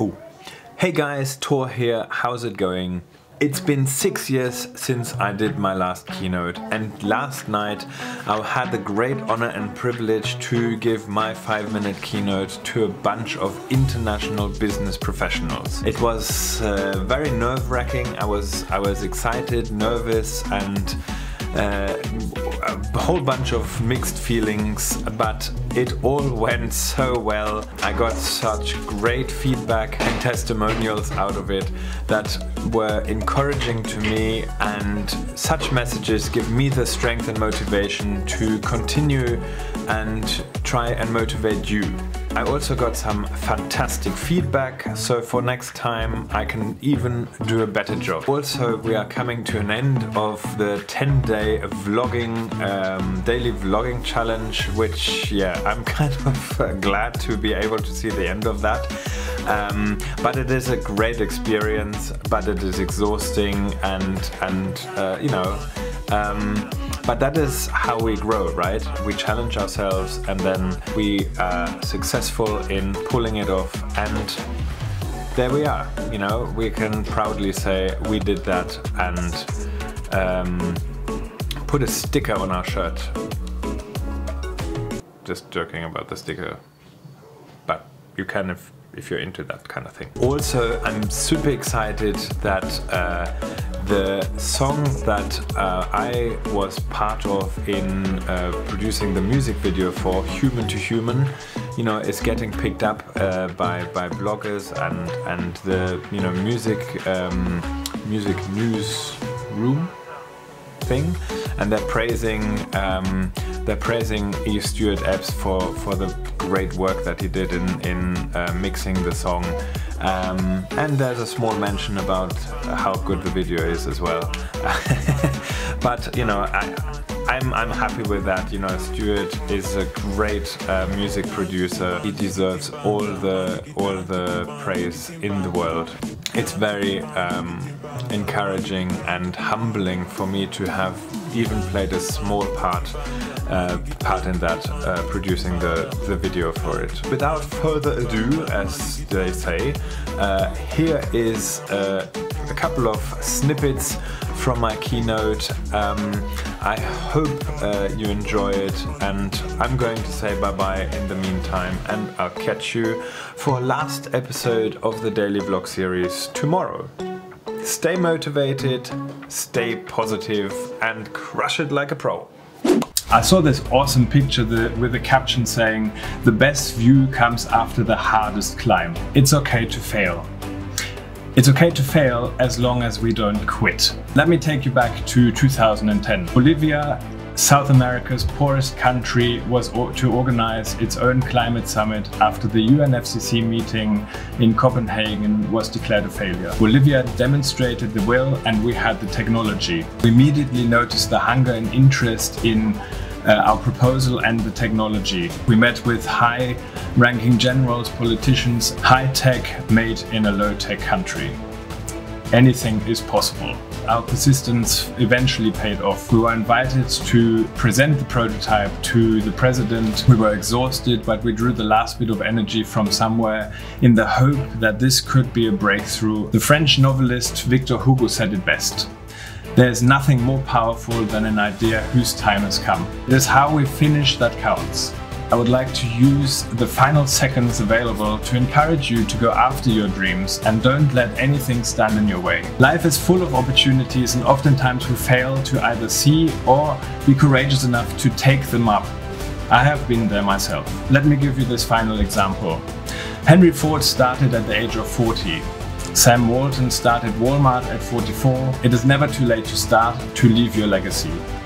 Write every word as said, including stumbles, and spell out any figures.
Ooh. Hey guys, Tor here, how's it going? It's been six years since I did my last keynote, and last night I had the great honor and privilege to give my five-minute keynote to a bunch of international business professionals. It was uh, very nerve-wracking. I was I was excited, nervous, and Uh, a whole bunch of mixed feelings, but it all went so well. I got such great feedback and testimonials out of it that were encouraging to me, and such messages give me the strength and motivation to continue and try and motivate you. I also got some fantastic feedback, so for next time I can even do a better job. Also, we are coming to an end of the ten day vlogging, um, daily vlogging challenge, which, yeah, I'm kind of uh, glad to be able to see the end of that. Um, but it is a great experience, but it is exhausting, and, and uh, you know, um, but that is how we grow, right? We challenge ourselves, and then we are successful in pulling it off, and there we are. You know, we can proudly say we did that, and um, put a sticker on our shirt. Just joking about the sticker, but you can if, if you're into that kind of thing. Also, I'm super excited that uh, the song that uh, I was part of in uh, producing the music video for Human to Human, you know, is getting picked up uh, by by bloggers and and the, you know, music um, music news room thing, and they're praising um, they're praising Eve Stewart Epps for for the great work that he did in in uh, mixing the song. Um, and there's a small mention about how good the video is as well. But, you know, I, I'm, I'm happy with that. You know, Stuart is a great uh, music producer. He deserves all the, all the praise in the world. It's very um, encouraging and humbling for me to have even played a small part uh, part in that, uh, producing the, the video for it. Without further ado, as they say, uh, here is uh, a couple of snippets from my keynote. Um, I hope uh, you enjoy it, and I'm going to say bye-bye in the meantime, and I'll catch you for last episode of the Daily Vlog series tomorrow. Stay motivated, stay positive, and crush it like a pro. I saw this awesome picture that, with a caption saying, "The best view comes after the hardest climb. It's okay to fail. It's okay to fail as long as we don't quit." Let me take you back to two thousand ten. Bolivia, South America's poorest country, was to organize its own climate summit after the U N F C C C meeting in Copenhagen was declared a failure. Bolivia demonstrated the will, and we had the technology. We immediately noticed the hunger and interest in Uh, our proposal and the technology. We met with high-ranking generals, politicians. High-tech made in a low-tech country. Anything is possible. Our persistence eventually paid off. We were invited to present the prototype to the president. We were exhausted, but we drew the last bit of energy from somewhere in the hope that this could be a breakthrough. The French novelist Victor Hugo said it best. "There's nothing more powerful than an idea whose time has come. It is how we finish that counts." I would like to use the final seconds available to encourage you to go after your dreams, and don't let anything stand in your way. Life is full of opportunities, and oftentimes we fail to either see or be courageous enough to take them up. I have been there myself. Let me give you this final example. Henry Ford started at the age of forty. Sam Walton started Walmart at forty-four. It is never too late to start, to leave your legacy.